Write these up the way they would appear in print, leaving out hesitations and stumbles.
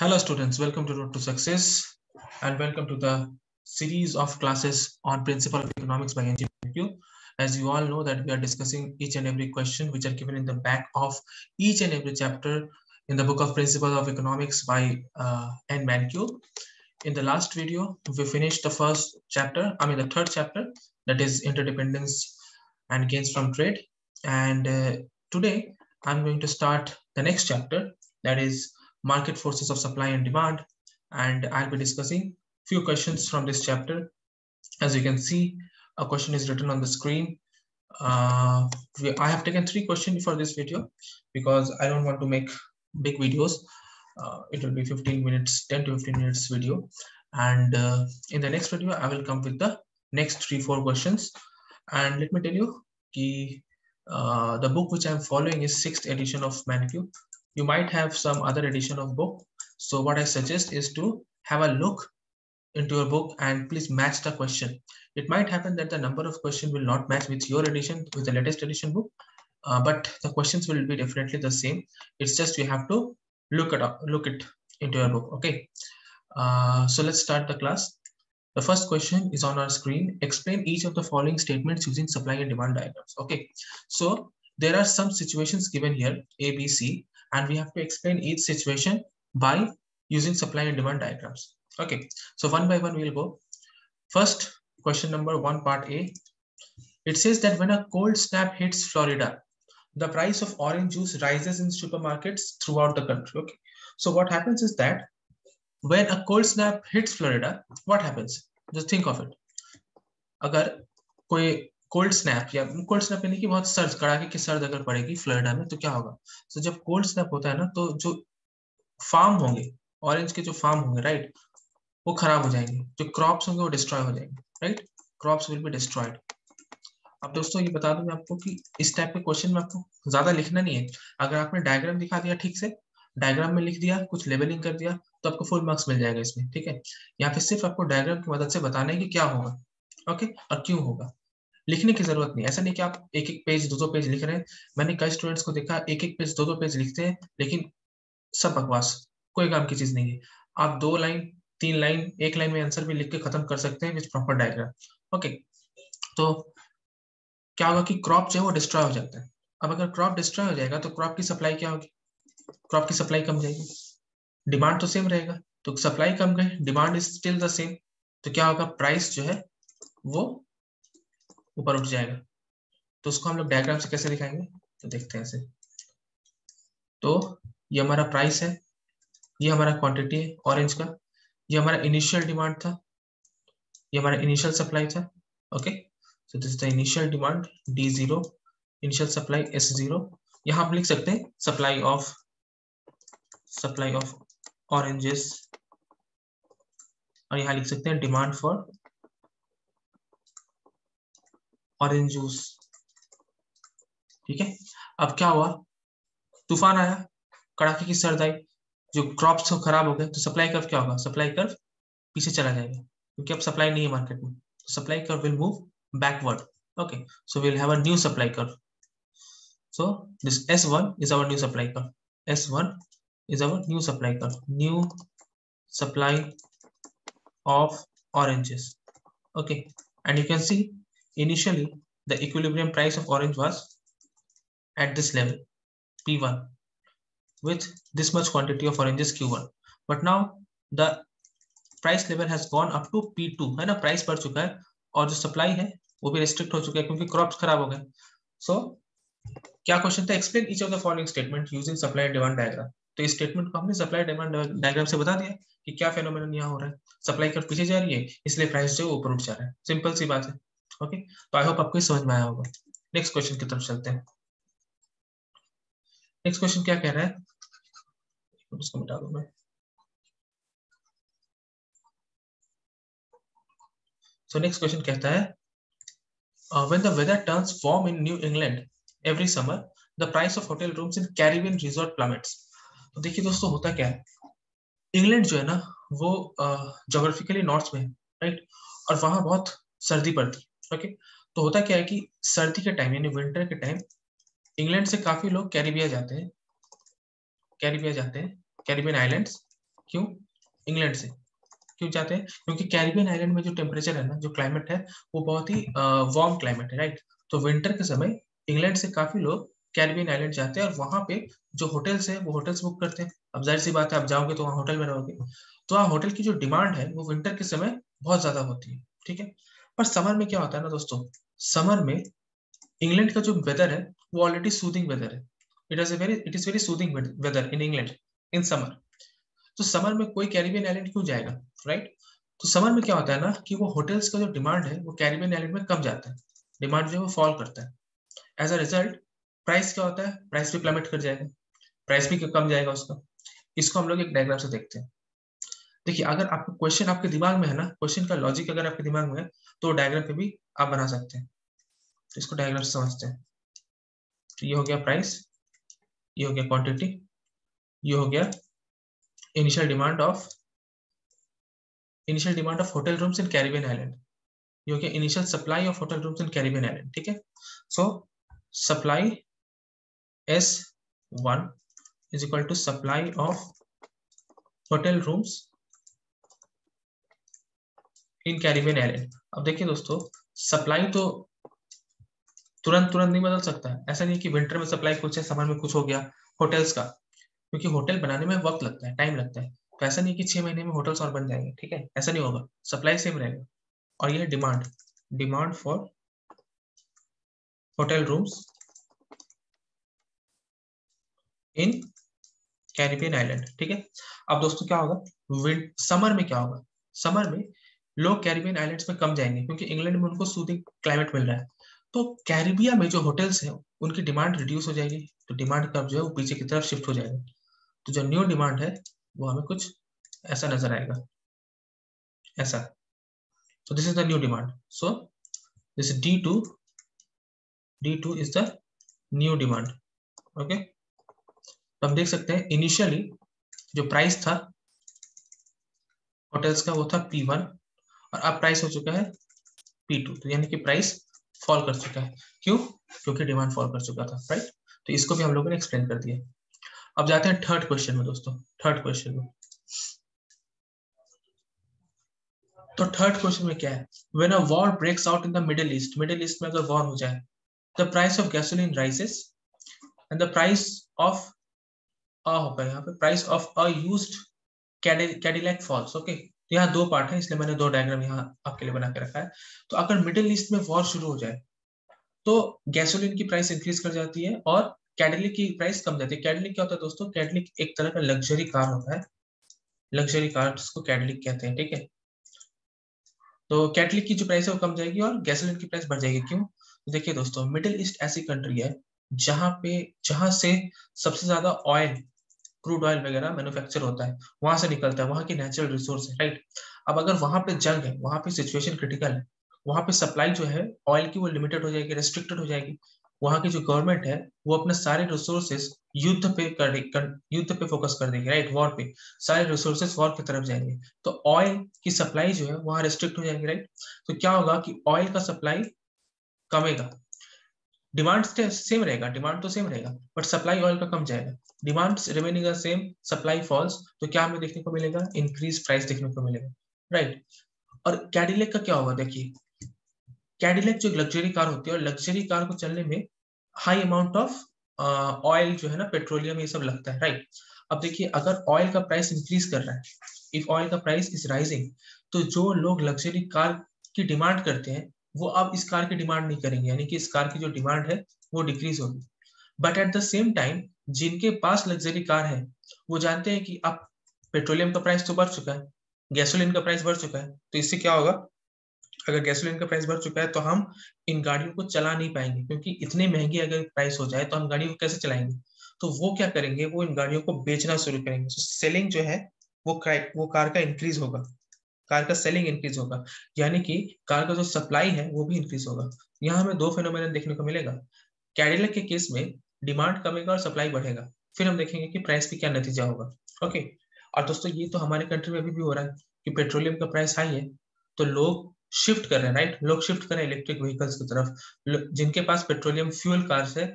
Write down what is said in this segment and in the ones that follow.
Hello students, welcome to Road to Success and welcome to the series of classes on Principle of Economics by N. Mankiw. As you all know that we are discussing each and every question which are given in the back of each and every chapter in the book of Principles of Economics by N. Mankiw. In the last video, we finished the third chapter, that is interdependence and gains from trade. And today I'm going to start the next chapter, that is market forces of supply and demand, and I'll be discussing few questions from this chapter. As you can see, a question is written on the screen. I have taken three questions for this video because I don't want to make big videos. It will be 10 to 15 minutes video, and in the next video I will come with the next 3-4 questions. And let me tell you ki, the book which I'm following is 6th edition of Mankiw. You might have some other edition of book. So what I suggest is to have a look into your book and please match the question. It might happen that the number of questions will not match with your edition, with the latest edition book, but the questions will be definitely the same. It's just you have to look it into your book. Okay. So let's start the class. The first question is on our screen. Explain each of the following statements using supply and demand diagrams. Okay. So there are some situations given here, A, B, C, and we have to explain each situation by using supply and demand diagrams. Okay, so one by one we will go. First, question number 1, part A. It says that when a cold snap hits Florida, the price of orange juice rises in supermarkets throughout the country. Okay, so what happens is that when a cold snap hits Florida, what happens? Just think of it. Agar koi cold snap यानी कि बहुत सर्द, कड़ाके की सर्द अगर पड़ेगी Florida में तो क्या होगा? तो जब cold snap होता है ना, तो जो फार्म होंगे, ऑरेंज के जो फार्म होंगे, राइट, वो खराब हो जाएंगे, जो क्रॉप्स होंगे वो डिस्ट्रॉय हो जाएंगे, right, crops will be destroyed. अब दोस्तों ये बता दूं मैं आपको कि इस टाइप के क्वेश्चन में आपको ज्यादा लिखना नहीं है। अगर आपने डायग्राम दिखा दिया, ठीक से डायग्राम में लिख दिया, कुछ लेबलिंग कर दिया, तो आपको फुल मार्क्स मिल जाएगा इसमें, ठीक है। या फिर सिर्फ आपको डायग्राम की मदद से बताना है कि क्या होगा, ओके, और क्यों होगा, लिखने की जरूरत नहीं। ऐसा नहीं कि आप एक एक पेज, दो दो पेज लिख रहे हैं। मैंने कई स्टूडेंट्स को देखा एक एक पेज, दो दो पेज लिखते हैं, लेकिन सब बकवास, कोई काम की चीज नहीं है। आप 2 लाइन 3 लाइन 1 लाइन में आंसर भी लिख के खत्म कर सकते हैं विद प्रॉपर डायग्राम। ओके, तो क्या होगा कि क्रॉप जो है वो डिस्ट्रॉय हो जाता है। अब अगर क्रॉप डिस्ट्रॉय हो जाएगा तो क्रॉप की सप्लाई क्या होगी? क्रॉप की सप्लाई कम जाएगी, डिमांड तो सेम रहेगा, तो सप्लाई कम गई, demand is still the same, तो क्या होगा? प्राइस जो है वो ऊपर उठ जाएगा। तो उसको हम लोग डायग्राम से कैसे दिखाएंगे, तो देखते हैं ऐसे। तो ये हमारा प्राइस है, ये हमारा क्वांटिटी है ऑरेंज का, ये हमारा इनिशियल डिमांड था, ये हमारा इनिशियल सप्लाई था। Okay, so this is the initial demand D0, initial supply S0। यहाँ आप लिख सकते हैं सप्लाई ऑफ ऑरेंजेस, और यहाँ लिख सकते हैं डिमांड फॉर ऑरेंज जूस, ठीक है। अब क्या हुआ? तूफान आया, कड़ाके की सर्द आई, जो क्रॉप्स खराब हो गए, तो सप्लाई कर्व क्या होगा? सप्लाई कर्व पीछे चला जाएगा, क्योंकि अब सप्लाई नहीं है मार्केट में, तो supply curve will move backward. Okay, so we will have a new supply curve. So this S1 is our new supply curve, S1 is our new supply curve, new supply of oranges. Okay, and you can see initially the equilibrium price of orange was at this level P1 with this much quantity of oranges Q1, but now the price level has gone up to P2, है ना, price बढ़ चुका है और जो supply है वो भी रिस्ट्रिक्ट हो चुका है क्योंकि क्रॉप्स खराब हो गए। सो क्या क्वेश्चन था? Explain each of the following statement using supply and demand diagram. तो इस स्टेटमेंट को हमने सप्लाई डिमांड डायग्राम से बता दिया कि क्या फेनोमेनन यहाँ हो रहा है, सप्लाई कर्व पीछे जा रही है, इसलिए प्राइस जो ऊपर उठ जा रहा है, सिंपल सी बात है। ओके, तो आई होप आपको समझ में आया होगा। नेक्स्ट क्वेश्चन की तरफ चलते हैं। नेक्स्ट क्वेश्चन क्या कह रहा है, उसको मिटा दूं मैं। सो नेक्स्ट क्वेश्चन कहता है when the weather turns warm in New England every summer the price of hotel rooms in Caribbean resort plummets. तो देखिए दोस्तों, होता क्या है, इंग्लैंड जो है ना वो ज्योग्राफिकली नॉर्थ में है, राइट, और वहां बहुत सर्दी पड़ती है। ओके, तो होता क्या है कि सर्दी के टाइम यानी विंटर के टाइम इंग्लैंड से काफी लोग कैरिबिया जाते हैं, कैरिबियन आइलैंड्स, क्यों? इंग्लैंड से क्यों जाते हैं? क्योंकि कैरिबियन आइलैंड में जो टेम्परेचर है ना, जो क्लाइमेट है वो बहुत ही वार्म क्लाइमेट है, राइट। तो विंटर के समय इंग्लैंड से काफी लोग कैरिबियन आइलैंड जाते हैं और वहां पे जो होटल्स है वो होटल्स बुक करते हैं। अब जाहिर सी बात है आप जाओगे तो वहाँ होटल में रहोगे, तो वहाँ होटल की जो डिमांड है वो विंटर के समय बहुत ज्यादा होती है, ठीक है। पर समर में क्या होता है ना दोस्तों, समर में इंग्लैंड का जो वेदर है वो ऑलरेडी सूदिंग वेदर है। It is very soothing weather in England in summer. तो समर में कोई कैरिबियन आइलैंड क्यों जाएगा, राइट। तो समर में क्या होता है ना कि वो होटल्स का जो डिमांड है वो कैरिबियन आइलैंड में कम जाता है, डिमांड जो है वो फॉल करता है। एज अ रिजल्ट प्राइस क्या होता है, प्राइस भी प्लमेट कर जाएगा, प्राइस भी कम जाएगा उसका। इसको हम लोग एक डायग्राम से देखते हैं। देखिए अगर आपको क्वेश्चन आपके दिमाग में है ना, क्वेश्चन का लॉजिक अगर आपके दिमाग में है तो डायग्राम पे भी आप बना सकते हैं। तो इसको डायग्राम से समझते हैं। तो ये हो गया प्राइस, ये हो गया क्वांटिटी, ये हो गया initial demand of hotel rooms in Caribbean island, ये हो गया initial supply of hotel rooms in Caribbean island, ठीक है। So supply S1 is equal to supply of hotel rooms in Caribbean island। अब देखिए दोस्तों सप्लाई तो तुरंत नहीं बदल सकता है। ऐसा नहीं कि विंटर में सप्लाई कुछ है समर में कुछ हो गया होटल्स का, क्योंकि होटल बनाने में वक्त लगता है, टाइम लगता है। तो ऐसा नहीं कि 6 महीने में होटल्स और बन जाएंगे, ठीक है, ऐसा नहीं होगा। सप्लाई सेम रहेगा। और यह demand for hotel rooms in Caribbean island, ठीक है। अब दोस्तों क्या होगा समर में, क्या होगा समर में लोग कैरिबियन आइलैंड्स में कम जाएंगे क्योंकि इंग्लैंड में उनको सूदिंग क्लाइमेट मिल रहा है। तो कैरिबिया में जो होटल्स हैं उनकी डिमांड रिड्यूस हो जाएगी, तो डिमांड कर्व जो है वो पीछे की तरफ शिफ्ट हो जाएगा। तो जो न्यू डिमांड है वो हमें कुछ ऐसा नजर आएगा, ऐसा। तो this is the new demand. So this D2 is the new demand, okay? तो हम देख सकते हैं इनिशियली जो प्राइस था होटल्स का वो था P1 और अब प्राइस हो चुका है P2। तो यानी कि प्राइस फॉल कर चुका है, क्यों? क्योंकि डिमांड फॉल कर चुका था, राइट। तो इसको भी हम लोगों ने एक्सप्लेन कर दिया। अब जाते हैं थर्ड क्वेश्चन में दोस्तों, थर्ड क्वेश्चन में। तो थर्ड क्वेश्चन में क्या है? When a war breaks out in the Middle East में अगर वॉर हो जाए, the price of gasoline rises and the price of a used Cadillac falls, okay? तो यहाँ 2 पार्ट है इसलिए मैंने 2 डायग्राम यहाँ आपके लिए बना के रखा है। तो अगर मिडिल ईस्ट में वॉर शुरू हो जाए तो गैसोलीन की प्राइस इंक्रीज कर जाती है और कैडिलैक की प्राइस कम जाती है। कैडिलैक क्या होता है दोस्तों? कैडिलैक एक तरह का लग्जरी कार होता है, लग्जरी कार जिसको कैडिलैक कहते हैं, ठीक है। तो कैडिलैक की जो प्राइस है वो कम जाएगी और गैसोलीन की प्राइस बढ़ जाएगी, क्यों? देखिए दोस्तों मिडिल ईस्ट ऐसी कंट्री है जहां से सबसे ज्यादा ऑयल, क्रूड ऑयल वगैरह मैन्युफैक्चर होता है, वहां से निकलता है, वहां की नेचुरल रिसोर्स है, राइट। अब अगर वहां पे जंग है, वहां पे सिचुएशन क्रिटिकल है, वहां पे सप्लाई जो है ऑयल की वो लिमिटेड हो जाएगी, रेस्ट्रिक्टेड हो जाएगी। वहां की जो गवर्नमेंट है वो अपने सारे रिसोर्सेज युद्ध पे फोकस कर देगी, राइट। वॉर पे सारे रिसोर्सेज वॉर की तरफ जाएंगे, तो ऑयल की सप्लाई जो है वहां रेस्ट्रिक्ट हो जाएगी, राइट। तो क्या होगा कि ऑयल का सप्लाई कमेगा, डिमांड सेम रहेगा, डिमांड तो सेम रहेगा बट सप्लाई ऑयल का कम जाएगा। Demand remaining same, supply falls, तो क्या हमें देखने को मिलेगा? इंक्रीज प्राइस देखने को मिलेगा, राइट। और कैडिलैक का क्या होगा? देखिए कैडिलैक जो लग्जरी कार होती है और लग्जरी कार को चलने में हाई अमाउंट ऑफ ऑयल जो है ना, पेट्रोलियम ये सब लगता है, राइट। अब देखिए अगर ऑयल का प्राइस इंक्रीज कर रहा है, इफ ऑयल का प्राइस इज राइजिंग, तो जो लोग लग्जरी कार की डिमांड करते हैं वो अब इस कार की डिमांड नहीं करेंगे, यानी कि इस कार की जो डिमांड है वो डिक्रीज होगी। But at the same time जिनके पास लग्जरी कार है वो जानते हैं कि अब पेट्रोलियम का प्राइस तो बढ़ चुका है, गैसोलीन का प्राइस बढ़ चुका है, तो इससे क्या होगा? अगर गैसोलीन का प्राइस बढ़ चुका है तो हम इन गाड़ियों को चला नहीं पाएंगे, क्योंकि इतनी महंगी अगर प्राइस हो जाए तो हम गाड़ियों को कैसे चलाएंगे। तो वो क्या करेंगे? वो इन गाड़ियों को बेचना शुरू करेंगे। तो सेलिंग जो है वो कार का इंक्रीज होगा, कार का सेलिंग इंक्रीज होगा, यानी कि कार का जो सप्लाई है वो भी इंक्रीज होगा। यहाँ हमें 2 फेनोमेनन देखने को मिलेगा। कैडिलैक के केस में डिमांड कमेगा और सप्लाई बढ़ेगा, फिर हम देखेंगे कि प्राइस पे क्या नतीजा होगा, ओके। और दोस्तों ये तो हमारे कंट्री में भी हो रहा है कि पेट्रोलियम का प्राइस हाई है तो लोग शिफ्ट कर रहे हैं, राइट। लोग शिफ्ट कर रहे हैं इलेक्ट्रिक व्हीकल्स की तरफ। जिनके पास पेट्रोलियम फ्यूल कार्स है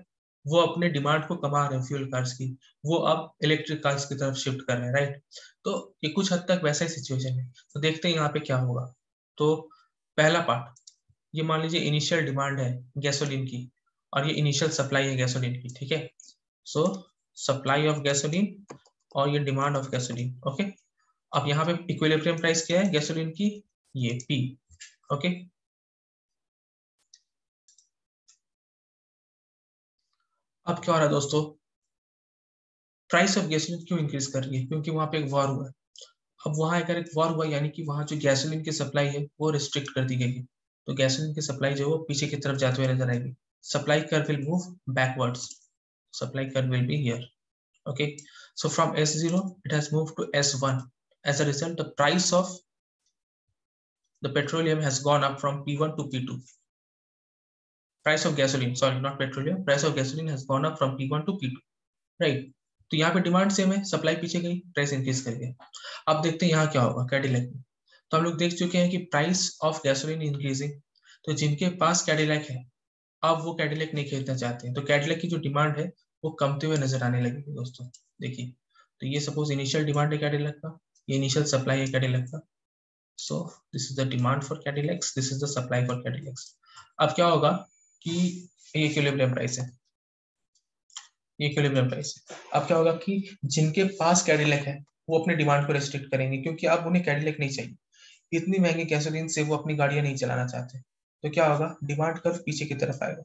वो अपने डिमांड को कमा रहे हैं फ्यूल कार्स की, वो अब इलेक्ट्रिक कार्स की तरफ शिफ्ट कर रहे हैं, राइट। तो ये कुछ हद तक वैसा ही सिचुएशन है। तो देखते हैं यहाँ पे क्या होगा। तो पहला पार्ट, ये मान लीजिए इनिशियल डिमांड है गैसोलीन की और ये इनिशियल सप्लाई है गैसोलीन की, ठीक है। सो सप्लाई ऑफ गैसोलीन और ये डिमांड ऑफ गैसोलीन, ओके। अब यहाँ पे इक्विलिब्रियम प्राइस क्या है गैसोलीन की, ये पी, ओके। अब क्या हो रहा है दोस्तों, प्राइस ऑफ गैसोलीन क्यों इंक्रीज कर रही है, क्योंकि वहां पे एक वॉर हुआ है। अब वहां अगर एक वॉर हुआ यानी कि वहां जो गैसोलीन की सप्लाई है वो रिस्ट्रिक्ट कर दी गई है, तो गैसोलीन की सप्लाई जो है वो पीछे की तरफ जाते हुए नजर आएगी। Supply curve will move backwards, supply curve will be here, okay. So from S0 it has moved to S1, as a result the price of the petroleum has gone up from P1 to P2, price of gasoline, sorry not petroleum, price of gasoline has gone up from P1 to P2, right। तो यहाँ पे demand same है, supply पीछे गई, price increase कर गया। अब देखते हैं यहाँ क्या होगा कैडिलैक में। तो हम लोग देख चुके हैं कि प्राइस ऑफ गैसोलीन इंक्रीजिंग, तो जिनके पास कैडिलैक है अब वो कैडिलैक नहीं खरीदना चाहते हैं, तो कैडिलैक की जो डिमांड है वो कमते हुए नजर आने लगेगी दोस्तों। देखिए, तो ये सपोज इनिशियल डिमांड है कैडिलैक का, ये इनिशियल सप्लाई है कैडिलैक का। So this is the demand for Cadillacs, this is the supply for Cadillacs. अब क्या होगा कि ये इक्विलिब्रियम प्राइस है, ये इक्विलिब्रियम प्राइस है। अब क्या होगा कि जिनके पास कैडिलैक है वो अपने डिमांड को रेस्ट्रिक्ट करेंगे, क्योंकि अब उन्हें कैडिलैक नहीं चाहिए, इतनी महंगी गैसोलीन से वो अपनी गाड़ियां नहीं चलाना चाहते। तो क्या होगा, डिमांड कर्व पीछे की तरफ आएगा,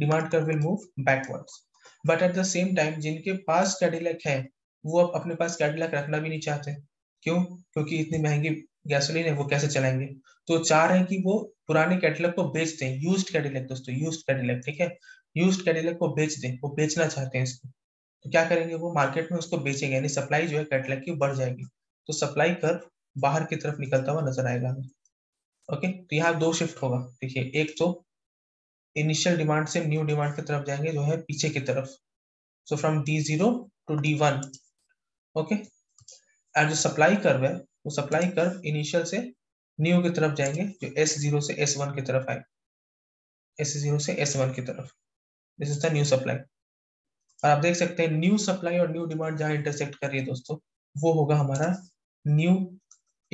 demand curve will move backwards. But at the same time जिनके पास कैडिलैक है वो अब अपने पास कैडिलैक रखना भी नहीं चाहते, क्यों, क्योंकि इतनी महंगी गैसोलीन है वो कैसे चलाएंगे। तो चाह रहे हैं कि वो पुराने कैडिलैक को बेच दें, यूज्ड कैडिलैक दोस्तों, यूज्ड कैडिलैक, ठीक है, यूज्ड कैडिलैक को बेच दें, वो बेचना चाहते हैं इसको। तो क्या करेंगे, वो मार्केट में उसको बेचेंगे, यानी सप्लाई जो है कैडिलैक की बढ़ जाएगी, तो सप्लाई कर्व बाहर की तरफ निकलता हुआ नजर आएगा, ओके। तो यहाँ दो शिफ्ट होगा, देखिए, एक तो इनिशियल डिमांड से न्यू डिमांड की तरफ जाएंगे जो है पीछे की तरफ, so from D0 to D1, okay. और जो सप्लाई कर्व है वो सप्लाई कर्व इनिशियल से न्यू की तरफ जाएंगे जो S0 से S1 की तरफ आए, S0 से S1 की तरफ, this is the new supply. और आप देख सकते हैं न्यू सप्लाई और न्यू डिमांड जहां इंटरसेक्ट कर रही है दोस्तों, वो होगा हमारा new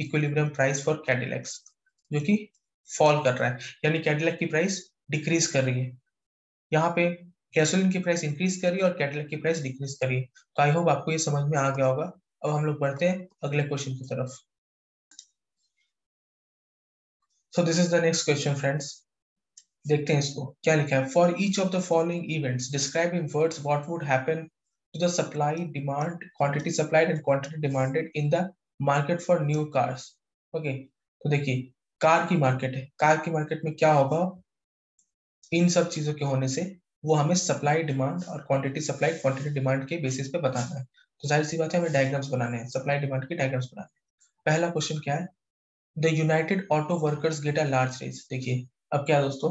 equilibrium price for Cadillacs, जो कि फॉल कर रहा है, यानी कैडिलैक की प्राइस डिक्रीज कर रही है। यहाँ पे गैसोलीन की प्राइस इंक्रीज कर रही है और कैडिलैक की प्राइस डिक्रीज कर रही है। तो आई होप आपको ये समझ में आ गया होगा। अब हम लोग बढ़ते हैं अगले क्वेश्चन की तरफ। So this is the next question, friends। देखते हैं इसको क्या लिखा है। For each of the following events, describe in words what would happen to the supply, demand, quantity supplied and quantity demanded in the market for new cars। Okay, तो देखिए car की market है, कार की market में क्या होगा इन सब चीजों के होने से, वो हमें सप्लाई डिमांड और क्वांटिटी सप्लाई क्वांटिटी डिमांड के बेसिस पे बताना है। तो जाहिर सी बात है हमें डायग्राम्स बनाने हैं, सप्लाई डिमांड के डायग्राम्स बनाने हैं। पहला क्वेश्चन क्या है, The United Auto Workers get a large raise। देखिए अब क्या दोस्तों,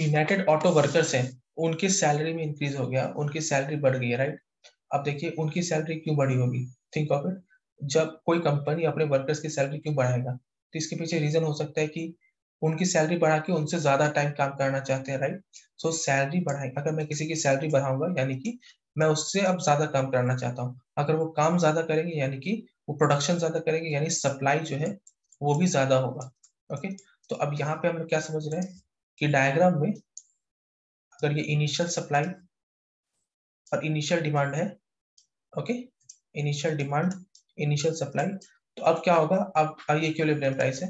United Auto Workers हैं, उनके सैलरी में इंक्रीज हो गया, उनकी सैलरी बढ़ गई है, राइट। अब देखिए उनकी सैलरी क्यों बढ़ी होगी, थिंक ऑफ इट। जब कोई कंपनी अपने वर्कर्स की सैलरी क्यों बढ़ाएगा, तो इसके पीछे रीजन हो सकता है कि उनकी सैलरी बढ़ा के उनसे ज्यादा टाइम काम करना चाहते हैं, राइट। सो सैलरी बढ़ाएगा, अगर मैं किसी की सैलरी बढ़ाऊंगा यानी कि मैं उससे अब ज्यादा काम करना चाहता हूँ, अगर वो काम ज्यादा करेंगे यानी कि वो प्रोडक्शन ज्यादा करेंगे, यानी सप्लाई जो है वो भी ज्यादा होगा, ओके। तो अब यहाँ पे हम लोग क्या समझ रहे हैं कि डायग्राम में अगर ये इनिशियल सप्लाई और इनिशियल डिमांड है, okay, initial demand initial supply, तो अब क्या होगा, अब ये इक्विलिब्रियम प्राइस है,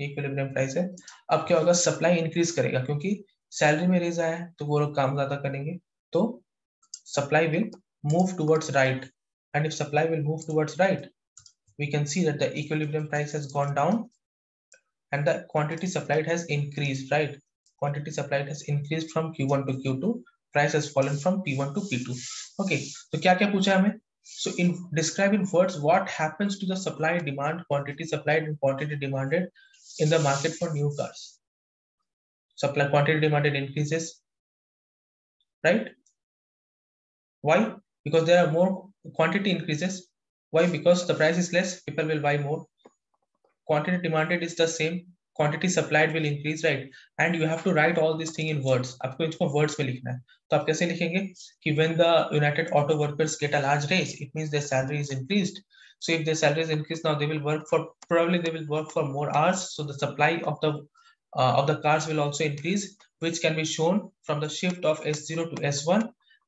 ये इक्विलिब्रियम प्राइस है। अब क्या होगा, सप्लाई इंक्रीज करेगा, क्योंकि सैलरी में रेज आया है तो वो लोग काम ज्यादा करेंगे, तो supply will move towards right. And if supply will move towards right, we can see that the equilibrium price has gone down and the quantity supplied has increased, right? Quantity supplied has increased from Q1 to Q2, price has fallen from P1 to P2, okay। So kya kya pucha hame, so in describe in words what happens to the supply, demand, quantity supplied and quantity demanded in the market for new cars। Supply quantity demanded increases, right? Why? Because there are more quantity increases, why? Because the price is less, people will buy more, quantity demanded is the same, quantity supplied will increase, right, and you have to write all this thing in words, आपको इसको words में लिखना है। तो आप कैसे लिखेंगे कि when the United Auto Workers get a large raise it means their salary is increased, so if their salary is increased now they will work for probably they will work for more hours, so the supply of the cars will also increase, which can be shown from the shift of S0 to S1,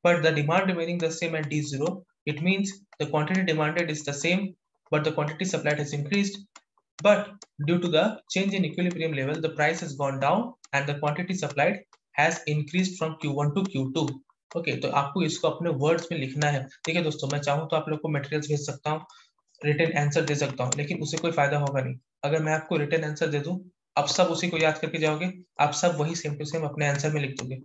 but the demand remaining the same at D0. It means the quantity demanded is the same, but the quantity supplied has increased. But due to the change in equilibrium level, the price has gone down and the quantity supplied has increased from Q1 to Q2. Okay, तो आपको इसको अपने words में लिखना है। ठीक है दोस्तों, मैं चाहूँ तो आप लोग को materials भेज सकता हूँ, written answer दे सकता हूँ, लेकिन उसे कोई फायदा होगा नहीं। अगर मैं आपको written answer दे दूँ, आप सब उसी को याद करके जाओगे, आप सब वही सेम टू सेम अपने आंसर में लिख दोगे,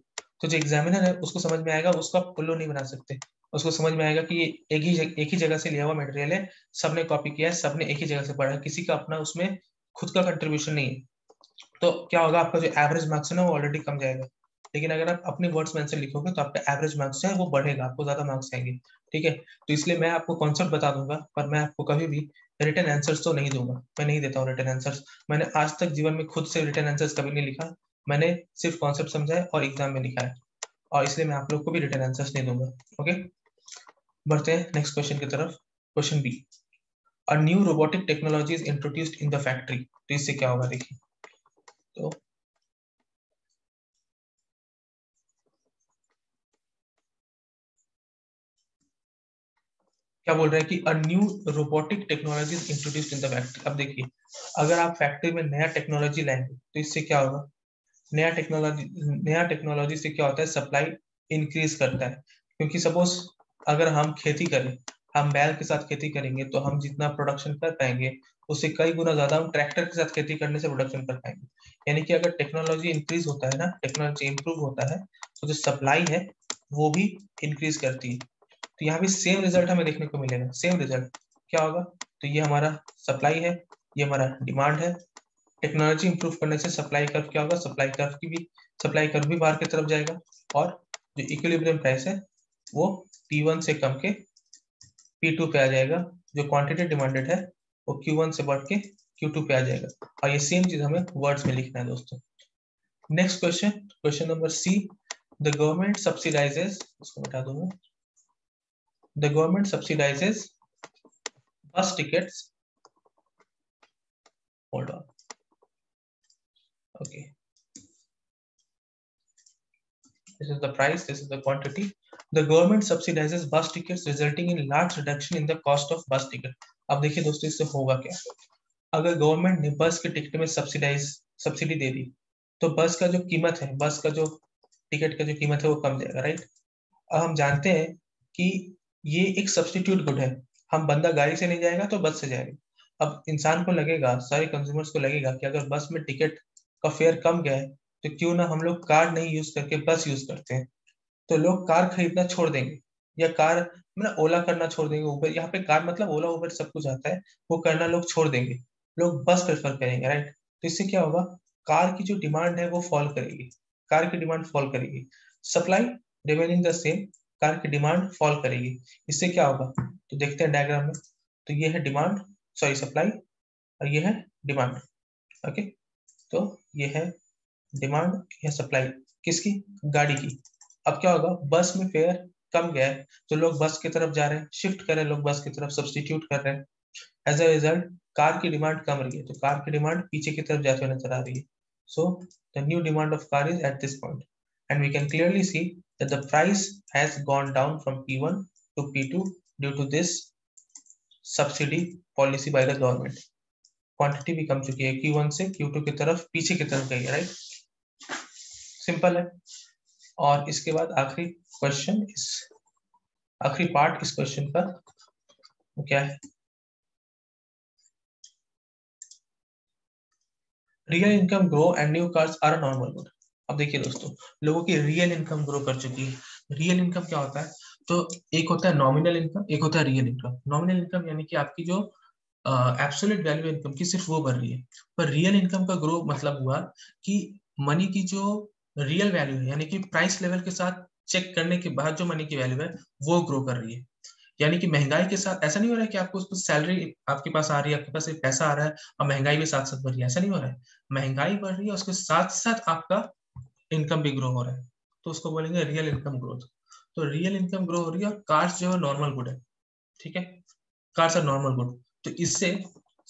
तो जो एग्जामिनर है उसको समझ में आएगा, उसको आप पुल्लो नहीं बना सकते, उसको समझ में आएगा कि ये एक ही जगह से लिया हुआ मटेरियल है, सबने कॉपी किया है, सबने एक ही जगह से पढ़ा है, किसी का अपना उसमें खुद का कंट्रीब्यूशन नहीं है। तो क्या होगा, आपका जो एवरेज मार्क्स है ना वो ऑलरेडी कम जाएगा, लेकिन अगर आप अपने वर्ड्स में आंसर लिखोगे तो आपका एवरेज मार्क्स है वो बढ़ेगा, आपको ज्यादा मार्क्स आएंगे। ठीक है, तो इसलिए मैं आपको कॉन्सेप्ट बता दूंगा, पर मैं आपको कभी भी रिटन आंसर्स तो नहीं दूंगा, मैं नहीं देता हूँ रिटन आंसर्स। मैंने आज तक जीवन में खुद से रिटन आंसर्स कभी नहीं लिखा, मैंने सिर्फ कॉन्सेप्ट समझा है और एग्जाम में लिखा है, और इसलिए मैं आप लोग को भी रिटन आंसर्स नहीं दूंगा। ओके, बढ़ते हैं नेक्स्ट क्वेश्चन की तरफ। Question B, a new robotic technology is introduced in the factory. तो इससे क्या होगा देखिए, तो क्या बोल रहे हैं कि a new robotic technology is introduced in the factory. अब देखिए, अगर आप फैक्ट्री में नया टेक्नोलॉजी लाएंगे तो इससे क्या होगा, नया टेक्नोलॉजी से क्या होता है, सप्लाई इंक्रीज करता है, क्योंकि सपोज अगर हम खेती करें, हम बैल के साथ खेती करेंगे तो हम जितना प्रोडक्शन कर पाएंगे उससे कई गुना ज्यादा हम ट्रैक्टर के साथ खेती करने से प्रोडक्शन कर पाएंगे। यानी कि अगर टेक्नोलॉजी इंक्रीज होता है ना, टेक्नोलॉजी इंप्रूव होता है, तो जो सप्लाई है वो भी इंक्रीज करती है। तो यहाँ भी सेम रिजल्ट हमें देखने को मिलेगा, सेम रिजल्ट क्या होगा, तो ये हमारा सप्लाई है, ये हमारा डिमांड है, टेक्नोलॉजी इंप्रूव करने से सप्लाई कर्व क्या होगा, सप्लाई कर्व भी बाहर की तरफ जाएगा, और जो इक्विलिब्रियम प्राइस है वो P1 से कम के P2 पे आ जाएगा, जो क्वांटिटी डिमांडेड है वो Q1 से बढ़ के Q2 पे आ जाएगा, और ये सेम चीज हमें वर्ड्स में लिखना है दोस्तों। Next question, question number C, the government सब्सिडाइजेस, उसको बता दूंगा, the government subsidizes bus tickets, hold on, okay, this is the price, this is the quantity, the government subsidizes bus tickets resulting in large reduction in the cost of bus ticket। अब देखिए दोस्तों, इससे होगा क्या, अगर government ने बस के टिकट में सब्सिडी दे दी तो बस का जो कीमत है, बस का जो टिकट का जो कीमत है वो कम जाएगा, राइट। अब हम जानते हैं कि ये एक सब्सटीट्यूट गुड है, हम बंदा गाड़ी से नहीं जाएगा तो बस से जाएगा। अब इंसान को लगेगा, सारे कंज्यूमर्स को लगेगा कि अगर बस में टिकट का फेयर कम गया है तो क्यों ना हम लोग कार नहीं यूज करके बस यूज करते हैं, तो लोग कार खरीदना छोड़ देंगे या कार मतलब ओला करना छोड़ देंगे, उबर, यहाँ पे कार मतलब ओला उबर सब कुछ आता है, वो करना लोग छोड़ देंगे, लोग बस प्रेफर करेंगे, राइट। तो इससे क्या होगा, कार की जो डिमांड है वो फॉल करेगी, कार की डिमांड फॉल करेगी, supply remaining the same, car की डिमांड फॉल करेगी, इससे क्या होगा, तो देखते हैं डायग्राम में, तो ये है डिमांड, सॉरी सप्लाई, और ये है डिमांड, ओके, तो ये है डिमांड, ये है सप्लाई, किसकी, गाड़ी की। अब क्या होगा, बस में फेयर कम गया है तो लोग बस की तरफ जा रहे हैं, शिफ्ट कर रहे हैं, लोग बस की तरफ सब्सटीट्यूट कर रहे हैं, एज ए रिजल्ट कार की डिमांड कम रही है, तो कार की डिमांड पीछे की तरफ जाते हुए नजर आ रही है। So the new demand of car is at this point and we can clearly see that the price has gone down from P1 to P2 due to this subsidy policy by the government। quantity भी कम चुकी है, Q1 से Q2 की तरफ, पीछे की तरफ गई है, राइट, सिंपल है। और इसके बाद आखिरी क्वेश्चन, इस आखिरी पार्ट इस क्वेश्चन का क्या है, real income grow and new cars are a normal good। अब देखिए दोस्तों, लोगों की रियल इनकम ग्रो कर चुकी है। रियल इनकम क्या होता है, तो एक होता है नॉमिनल इनकम, एक होता है रियल इनकम। नॉमिनल इनकम यानी कि आपकी जो एब्सोल्यूट वैल्यू इनकम की सिर्फ वो बढ़ रही है, पर रियल इनकम का ग्रो मतलब हुआ कि मनी की जो रियल वैल्यू है, यानी कि प्राइस लेवल के साथ चेक करने के बाद जो मनी की वैल्यू है वो ग्रो कर रही है। यानी कि महंगाई के साथ ऐसा नहीं हो रहा है कि आपको उसको सैलरी आपके पास आ रही है, आपके पास एक पैसा आ रहा है और महंगाई भी साथ साथ बढ़ रही है, ऐसा नहीं हो रहा है। महंगाई बढ़ रही है, उसके साथ साथ आपका इनकम भी ग्रो हो रहा है, तो उसको बोलेंगे रियल इनकम ग्रोथ। तो रियल इनकम ग्रो हो रही है और कार्स जो है नॉर्मल गुड है, ठीक है, कार्स आर नॉर्मल गुड। तो इससे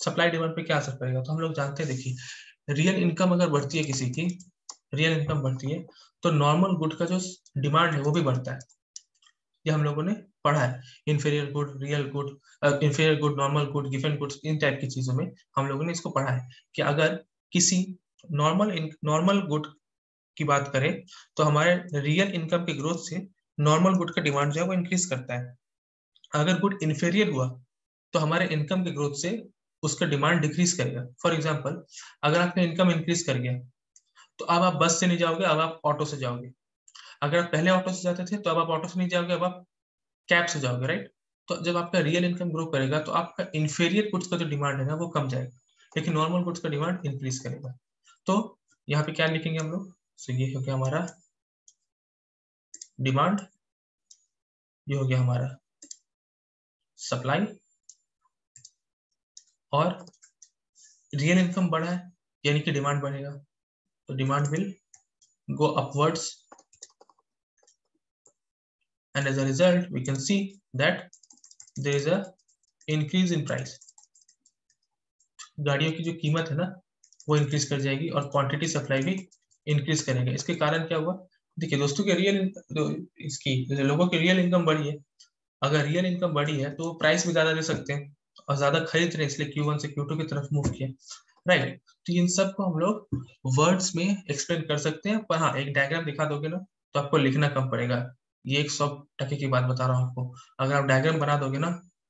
सप्लाई डिमांड पे क्या असर पड़ेगा, तो हम लोग जानते हैं। देखिए, रियल इनकम अगर बढ़ती है किसी की, रियल इनकम बढ़ती है तो नॉर्मल गुड का जो डिमांड है वो भी बढ़ता है, ये हम लोगों ने पढ़ा है। Inferior good, real good, inferior good, normal good, given goods, इन टाइप की चीजों में हम लोगों ने इसको पढ़ा है कि अगर किसी नॉर्मल गुड की बात करें तो हमारे रियल इनकम के ग्रोथ से नॉर्मल गुड का डिमांड जो है वो इंक्रीज करता है। अगर गुड इन्फीरियर हुआ तो हमारे इनकम के ग्रोथ से उसका डिमांड डिक्रीज करेगा। फॉर एग्जाम्पल, अगर आपका इनकम इंक्रीज कर गया तो अब आप बस से नहीं जाओगे, अब आप ऑटो से जाओगे। अगर आप पहले ऑटो से जाते थे तो अब आप ऑटो से नहीं जाओगे, अब आप कैब से जाओगे, राइट। तो जब आपका रियल इनकम ग्रो करेगा तो आपका इन्फीरियर गुड्स का जो डिमांड है ना वो कम जाएगा, लेकिन नॉर्मल गुड्स का डिमांड इंक्रीज करेगा। तो यहाँ पे क्या लिखेंगे हम लोग, तो ये हो गया हमारा डिमांड, ये हो गया हमारा सप्लाई, और रियल इनकम बढ़ा है यानी कि डिमांड बढ़ेगा, तो demand will go upwards and as a result we can see that there is a increase in price। गाड़ियों की जो कीमत है ना वो इंक्रीज कर जाएगी और क्वांटिटी सप्लाई भी इंक्रीज करेगा। इसके कारण क्या हुआ, देखिए दोस्तों के लोगों की रियल इनकम बढ़ी है। अगर रियल इनकम बढ़ी है तो प्राइस भी ज्यादा दे सकते हैं और ज्यादा खरीद रहे, इसलिए Q1 से Q2 की तरफ मूव किया, राइट। तो इन सब को हम लोग वर्ड्स में एक्सप्लेन कर सकते हैं, पर हाँ एक डायग्राम दिखा दोगे ना तो आपको लिखना कम पड़ेगा, ये 100% की बात बता रहा हूँ आपको। अगर आप डायग्राम बना दोगे ना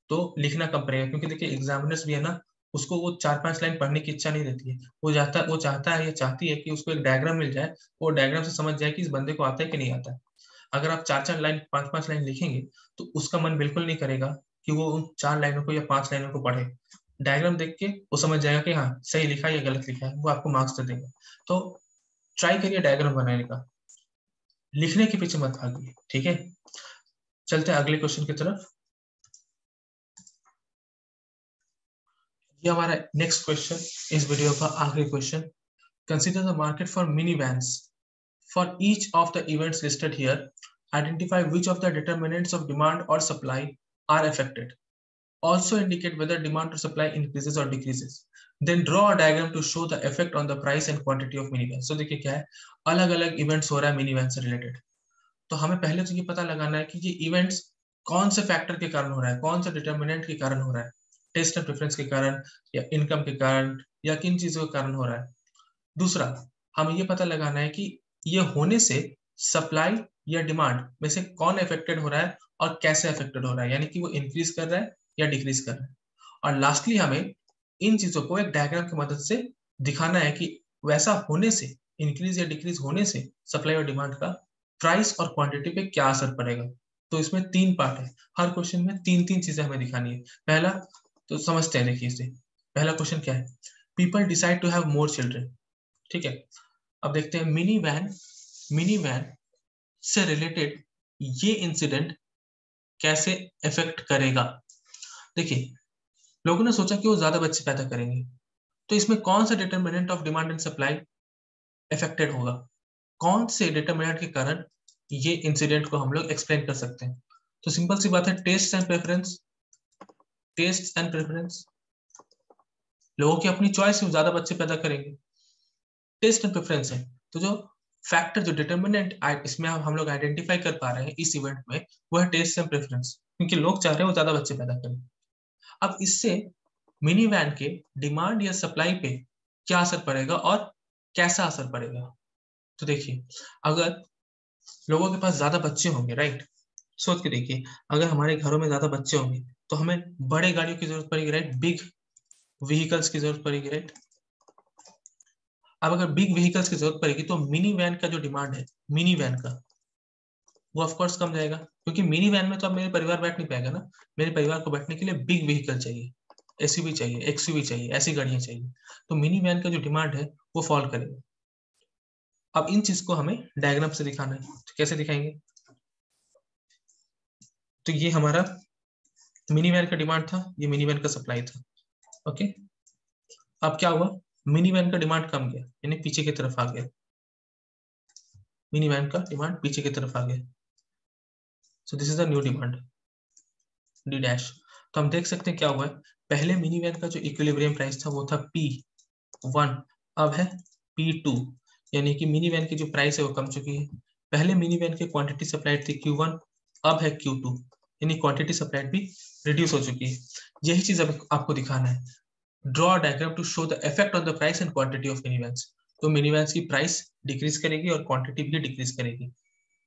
तो लिखना कम पड़ेगा, क्योंकि देखिए एग्जामिनर्स भी है ना, उसको वो 4-5 लाइन पढ़ने की इच्छा नहीं रहती है, वो चाहता है या चाहती है कि उसको एक डायग्राम मिल जाए, वो डायग्राम से समझ जाए कि इस बंदे को आता है कि नहीं आता है। अगर आप 4-4 लाइन 5-5 लाइन लिखेंगे तो उसका मन बिल्कुल नहीं करेगा कि वो उन 4 लाइनों को या 5 लाइनों को पढ़े। डायग्राम देख के वो समझ जाएगा कि हाँ सही लिखा है या गलत लिखा है, वो आपको मार्क्स दे देगा। तो ट्राई करिए डायग्राम बनाने का, लिखने के पीछे मत भागिए, ठीक है। चलते हैं अगले क्वेश्चन की तरफ। ये हमारा नेक्स्ट क्वेश्चन, इस वीडियो का आखिरी question. Consider the market for mini vans for each of the events listed here, identify which of the determinants of demand और supply are affected, also indicate whether demand और supply increases और decreases, then draw a diagram to show the effect on the price and quantity of minivans। So देखिए क्या है, अलग अलग events हो रहा है मिनीवैन से रिलेटेड, तो हमें पहले तो ये पता लगाना है कि ये इवेंट्स कौन से फैक्टर के कारण हो रहा है, कौन से डिटर्मिनेंट के कारण हो रहा है, टेस्ट एंड प्रेफरेंस के कारण या इनकम के कारण या किन चीजों के कारण हो रहा है। दूसरा, हमें ये पता लगाना है कि ये होने से सप्लाई या डिमांड में से कौन अफेक्टेड हो रहा है और कैसे अफेक्टेड हो रहा है, यानी कि वो इंक्रीज कर रहा है या डिक्रीज कर रहा है। और लास्टली हमें इन चीजों को एक डायग्राम की मदद से दिखाना है कि वैसा होने से, इंक्रीज या डिक्रीज होने से सप्लाई और डिमांड का प्राइस और क्वांटिटी पे क्या असर पड़ेगा। तो इसमें 3 पार्ट है, हर क्वेश्चन में 3-3 चीजें हमें दिखानी है। पहला तो समझते हैं, देखिए इसे। पहला क्वेश्चन क्या है, people decide to have more children, ठीक है। अब देखते हैं मिनी वैन से रिलेटेड ये इंसिडेंट कैसे इफेक्ट करेगा। देखिए, लोगों ने सोचा कि वो ज्यादा बच्चे पैदा करेंगे, तो इसमें कौन सा determinant of demand and supply affected होगा, कौन से डिटरमिनेंट के कारण ये इंसिडेंट को हम लोग एक्सप्लेन कर सकते हैं। तो सिंपल सी बात है, टेस्ट एंड प्रेफरेंस। लोगों की अपनी चॉइस है, ज्यादा बच्चे पैदा करेंगे, टेस्ट एंड प्रेफरेंस है। तो जो फैक्टर, जो डिटरमिनेंट इसमें हम लोग आइडेंटिफाई कर पा रहे हैं इस इवेंट में, वो है टेस्ट एंड प्रेफरेंस, क्योंकि लोग चाह रहे हैं वो ज्यादा बच्चे पैदा करें। अब इससे मिनी वैन के डिमांड या सप्लाई पे क्या असर पड़ेगा और कैसा असर पड़ेगा। तो देखिए, अगर लोगों के पास ज्यादा बच्चे होंगे, राइट, सोच के देखिए, अगर हमारे घरों में ज्यादा बच्चे होंगे तो हमें बड़े गाड़ियों की जरूरत पड़ेगी, राइट, बिग व्हीकल्स की जरूरत पड़ेगी, राइट। अब अगर बिग व्हीकल्स की जरूरत पड़ेगी तो मिनी वैन का जो डिमांड है मिनी वैन का, वो ऑफकोर्स कम जाएगा, क्योंकि मिनी वैन में तो अब मेरे परिवार बैठ नहीं पाएगा ना। मेरे परिवार को बैठने के लिए बिग व्हीकल चाहिए, एसयूवी चाहिए, एक्सयूवी चाहिए, ऐसी गाड़ियां चाहिए। तो मिनी वैन का जो डिमांड है वो फॉल करेगा। अब इन चीज को हमें डायग्राम से दिखाना है, तो कैसे दिखाएंगे। तो ये हमारा मिनी वैन का डिमांड था, ये मिनी वैन का सप्लाई था। ओके, अब क्या हुआ, मिनी वैन का डिमांड कम गया, यानी पीछे की तरफ आ गया, मिनी वैन का डिमांड पीछे की तरफ आ गया। So this is the new demand D dash. तो हम देख सकते हैं क्या हुआ है, पहले मिनी वैन का जो इक्विलिब्रियम प्राइस था वो था P1, अब है P2, यानी कि मिनी वैन की जो प्राइस है वो कम चुकी है। पहले मिनी वैन की क्वांटिटी सप्लाइड थी Q1, अब है Q2, यानी क्वांटिटी सप्लाइड भी रिड्यूस हो चुकी है। यही चीज अब आपको दिखाना है, draw diagram to show the effect on the price and quantity of mini van. तो मिनी वैन की प्राइस डिक्रीज करेगी और क्वांटिटी भी डिक्रीज करेगी।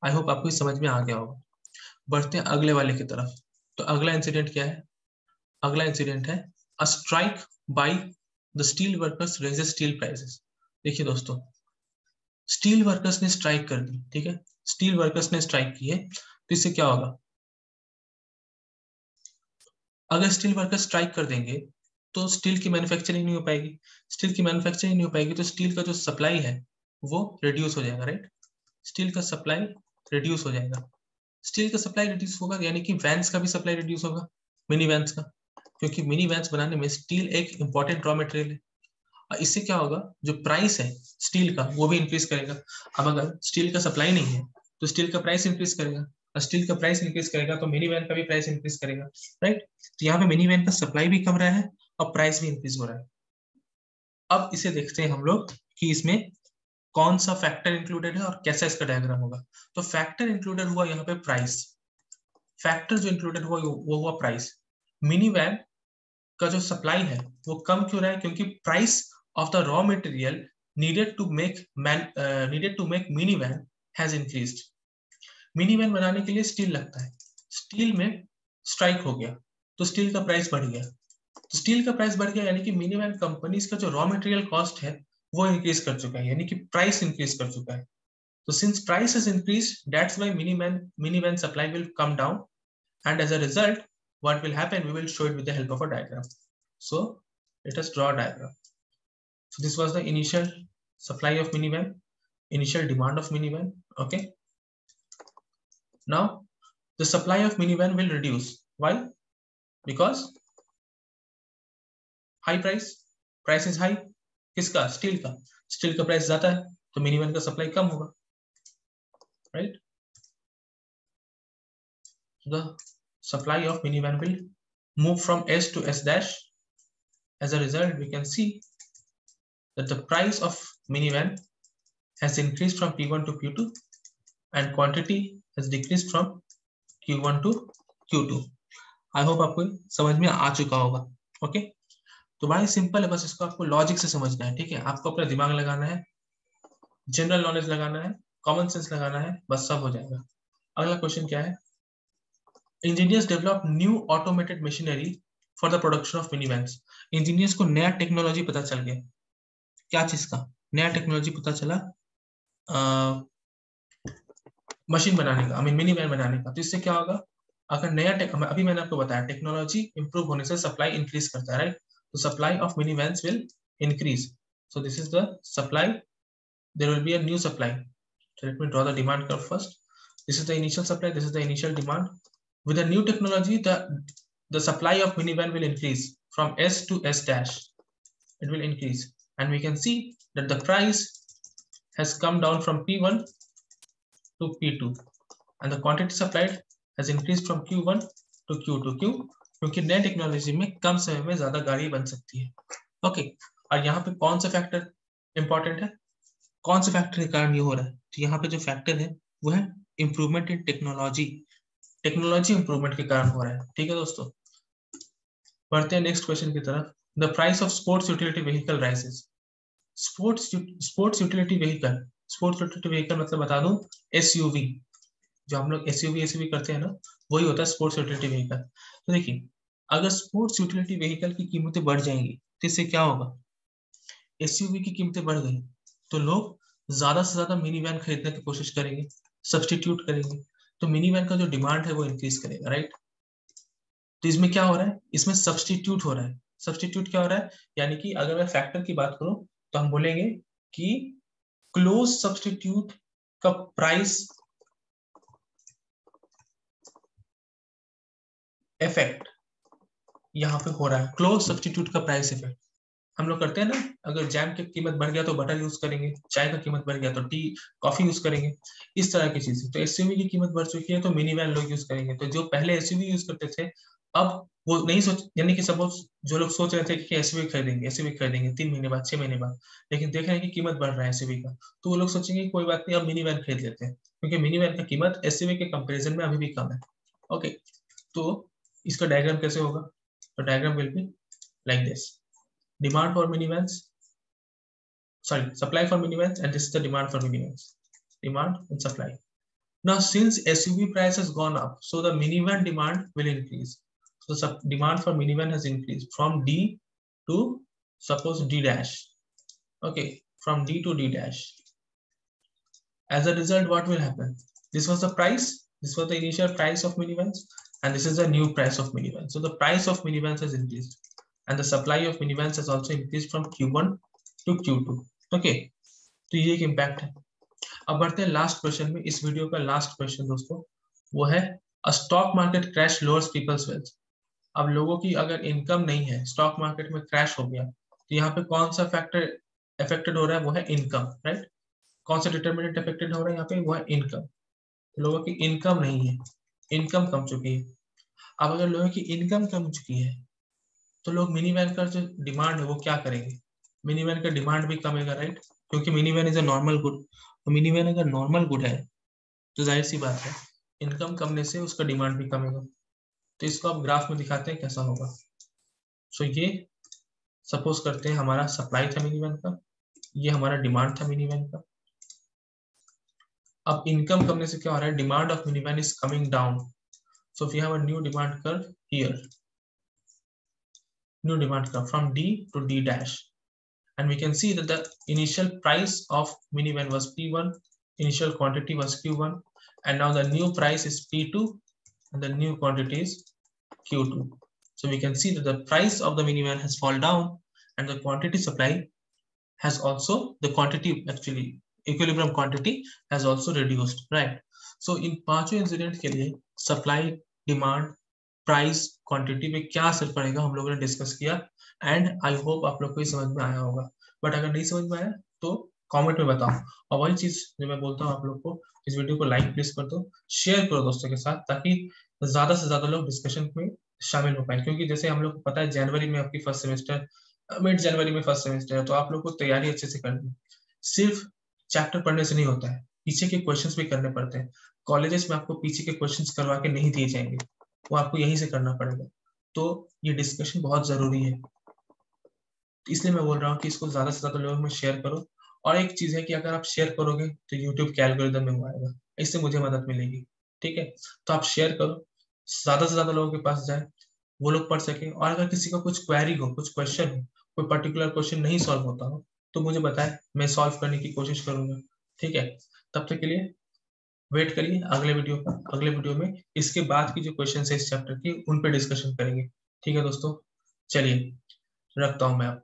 आई होप आपको समझ में आ गया होगा। बढ़ते हैं अगले वाले की तरफ। तो अगला इंसिडेंट क्या है, अगला इंसिडेंट है a strike by the steel workers raises steel prices. देखिए दोस्तों, स्टील वर्कर्स ने स्ट्राइक कर दी, ठीक है, स्टील वर्कर्स ने स्ट्राइक की है। तो इससे क्या होगा, अगर स्टील वर्कर्स स्ट्राइक कर देंगे तो स्टील की मैन्युफैक्चरिंग नहीं हो पाएगी, स्टील की मैन्युफैक्चरिंग नहीं हो पाएगी तो स्टील का जो सप्लाई है वो रिड्यूस हो जाएगा, राइट, स्टील का सप्लाई रिड्यूस हो जाएगा। स्टील का सप्लाई रिड्यूस होगा यानी कि वैन्स का भी सप्लाई रिड्यूस होगा, मिनी वैन्स का, क्योंकि मिनी वैन्स बनाने में स्टील एक इंपॉर्टेंट रॉ मटेरियल है। और इससे क्या होगा, जो प्राइस है स्टील का वो भी इंक्रीज करेगा। अब अगर स्टील का सप्लाई नहीं है तो स्टील का प्राइस इंक्रीज करेगा, और स्टील का प्राइस इंक्रीज करेगा तो मिनी वैन का भी प्राइस इंक्रीज करेगा, राइट। तो यहाँ पे मिनी वैन का सप्लाई भी कम रहा है और प्राइस भी इंक्रीज हो रहा है। अब इसे देखते हैं हम लोग कि इसमें कौन सा फैक्टर इंक्लूडेड है और कैसा इसका डायग्राम होगा। तो फैक्टर इंक्लूडेड हुआ यहाँ पे प्राइस, फैक्टर जो इंक्लूडेड हुआ वो हुआ प्राइस। मिनी वैन का जो सप्लाई है वो कम क्यों रहा है, क्योंकि price of the raw material needed to make mini van has increased. Mini van बनाने के लिए स्टील लगता है, स्टील में स्ट्राइक हो गया तो स्टील का प्राइस बढ़ गया, तो स्टील का प्राइस बढ़ गया यानी कि मिनी वैन कंपनीज का जो रॉ मटेरियल कॉस्ट है वो इंक्रीज कर चुका है, यानी कि प्राइस इंक्रीज कर चुका है। तो since price is increased, that's why mini van supply will come down, and as a result what will happen we will show it with the help of a diagram. So let us draw a diagram. So this was the initial supply of mini van, initial demand of mini van. Okay, now the supply of mini van will reduce, why, because high price, price is high, किसका, steel का, steel का price ज्यादा है तो mini van का supply कम होगा, right. The supply of mini van will move from S to S dash, as a result we can see that the price of mini van has increase from P1 to P2 and quantity has decrease from Q1 to Q2। I hope आपको समझ में आ चुका होगा। Okay, तो भाई simple है, बस इसको आपको लॉजिक से समझना है, ठीक है, आपको अपना दिमाग लगाना है, जनरल नॉलेज लगाना है, कॉमन सेंस लगाना है, बस सब हो जाएगा। अगला क्वेश्चन क्या है, engineers develop new automated machinery for the production of mini vans. Engineers को नया टेक्नोलॉजी पता चल गया, क्या चीज का नया टेक्नोलॉजी पता चला, मशीन बनाने का, आई मीन मिनी वैन बनाने का। तो इससे क्या होगा, अगर नया अभी मैंने आपको बताया टेक्नोलॉजी इंप्रूव होने से सप्लाई इंक्रीज करता है, right. The supply of mini vans will increase, so this is the supply. There will be a new supply. So let me draw the demand curve first. This is the initial supply. This is the initial demand. With the new technology, the supply of mini van will increase from S to S dash. It will increase, and we can see that the price has come down from P1 to P2, and the quantity supplied has increased from Q1 to Q2. क्योंकि नए technology में कम समय में ज्यादा गाड़ी बन सकती है। ओके, और यहाँ पे कौन सा फैक्टर इंपॉर्टेंट है, कौन से फैक्टर के कारण ये हो रहा है, तो यहाँ पे जो फैक्टर है वो है improvement in technology, technology improvement के कारण हो रहा है, ठीक है दोस्तों। बढ़ते हैं नेक्स्ट क्वेश्चन की तरफ। The price of sports utility vehicle rises. Sports utility vehicle, sports utility vehicle मतलब बता दूं एसयूवी, जो हम लोग एसयूवी करते हैं ना, वही होता है स्पोर्ट्स यूटिलिटी व्हीकल। तो देखिए, अगर स्पोर्ट्स यूटिलिटी व्हीकल की कीमतें बढ़ जाएंगी तो इससे क्या होगा, एसयूवी की कीमतें बढ़ गई तो लोग ज्यादा से ज्यादा मिनी वैन खरीदने की कोशिश करेंगे, सब्स्टिट्यूट करेंगे, तो मिनी वैन का जो डिमांड है वो इंक्रीज करेगा, राइट। तो इसमें क्या हो रहा है, इसमें सब्स्टिट्यूट हो रहा है। सब्स्टिट्यूट क्या हो रहा है, यानी कि अगर मैं फैक्टर की बात करूं तो हम बोलेंगे कि क्लोज सब्स्टिट्यूट का प्राइस इफेक्ट, यहाँ पे हो रहा है क्लोज सब्स्टिट्यूट का प्राइस इफेक्ट। हम लोग करते हैं ना, अगर जैम की कीमत बढ़ गया तो बटर यूज करेंगे, चाय का कीमत बढ़ गया तो टी कॉफी यूज करेंगे, इस तरह की चीजें। तो एसयूवी की कीमत बढ़ चुकी है तो मिनी वैन लोग यूज करेंगे। तो जो पहले एसयूवी यूज करते थे अब वो नहीं सोच, यानी कि सपोज जो लोग सोच रहे थे कि एसयूवी खरीदेंगे 3 महीने बाद 6 महीने बाद, लेकिन देख रहे हैं कि कीमत बढ़ रहा है एसयूवी का, तो वो लोग सोचेंगे कोई बात नहीं अब मिनी वैन खरीद लेते हैं क्योंकि मिनी वैन का कीमत एसयूवी के कंपेरिजन में अभी भी कम है। ओके, तो इसका डायग्राम कैसे होगा? तो diagram will be like this, demand for minivans, sorry, supply for minivans, and this is the demand for minivans, demand and supply. Now since SUV price has gone up, so the minivan demand will increase. So the demand for minivan has increased from D to suppose D dash. Okay, from D to D dash. As a result, what will happen? This was the price. This was the initial price of minivans, and this is the new price of minivans. So the price of minivans has increased. And the supply of minivans has also increased from Q1 to Q2. Okay, तो ये एक impact है। अब बढ़ते हैं last question में। इस video का लास्ट क्वेश्चन दोस्तों वो है stock market crash lowers people's wealth. अब लोगों की अगर इनकम नहीं है, स्टॉक मार्केट में क्रैश हो गया, तो यहाँ पे कौन सा फैक्टर अफेक्टेड हो रहा है? वो है इनकम, राइट? कौन सा डिटर्मिनेंट अफेक्टेड हो रहा है यहाँ पे? वो है इनकम। लोगों की इनकम नहीं है, इनकम कम चुकी है। अब अगर लोगों की इनकम कम चुकी है तो लोग मिनी वैन का जो डिमांड है वो क्या करेंगे? मिनी वैन का डिमांड भी कमेगा, राइट? क्योंकि mini van is a normal good. Mini van अगर नॉर्मल गुड है तो जाहिर सी बात है इनकम कमने से उसका डिमांड भी कमेगा। तो इसको आप ग्राफ में दिखाते हैं कैसा होगा। सो ये सपोज करते हैं हमारा सप्लाई था मिनी वैन का, ये हमारा डिमांड था मिनी वैन का। अब इनकम कमने से क्या हो रहा है? Demand of mini van is coming down. So we have a new demand curve here, new demand curve from D to D dash, and we can see that the initial price of minivan was P1, initial quantity was Q1, and now the new price is P2, and the new quantity is Q2. So we can see that the price of the minivan has fallen down, and the quantity supply has also, the quantity actually equilibrium quantity has also reduced, right? So in पांचों incident के लिए supply, demand, price, quantity पे क्या असर पड़ेगा हम लोगों ने डिस्कस किया, एंड आई होप आप लोग को ये समझ में आया होगा। बट अगर नहीं समझ में आया तो कमेंट में बताओ। और वही चीज जो मैं बोलता हूँ आप लोग को, इस वीडियो को लाइक प्लीज कर दो, शेयर करो दोस्तों के साथ, ताकि ज्यादा से ज्यादा लोग डिस्कशन में शामिल हो पाए। क्योंकि जैसे हम लोग को पता है जनवरी में आपकी फर्स्ट सेमेस्टर, मिड जनवरी में फर्स्ट सेमेस्टर है, तो आप लोग को तैयारी अच्छे से करनी है। सिर्फ चैप्टर पढ़ने से नहीं होता है, पीछे के क्वेश्चन भी करने पड़ते हैं। कॉलेजेस में आपको पीछे के क्वेश्चन करवा के नहीं दिए जाएंगे, वो आपको यहीं से करना पड़ेगा। तो ये डिस्कशन बहुत जरूरी है, इसलिए मैं बोल रहा हूँ कि इसको ज्यादा से ज्यादा लोगों में शेयर करो। और एक चीज है कि अगर आप शेयर करोगे तो YouTube के एल्गोरिदम में वो आएगा, इससे मुझे मदद मिलेगी, ठीक है? तो आप शेयर करो, ज्यादा से ज्यादा लोगों के पास जाए, वो लोग पढ़ सके। और अगर किसी का कुछ क्वेरी हो, कुछ क्वेश्चन हो, कोई पर्टिकुलर क्वेश्चन नहीं सॉल्व होता हो तो मुझे बताए, मैं सॉल्व करने की कोशिश करूंगा, ठीक है? तब तक के लिए वेट करिए अगले वीडियो का। अगले वीडियो में इसके बाद की जो क्वेश्चन है इस चैप्टर की उन पे डिस्कशन करेंगे, ठीक है दोस्तों? चलिए रखता हूं मैं।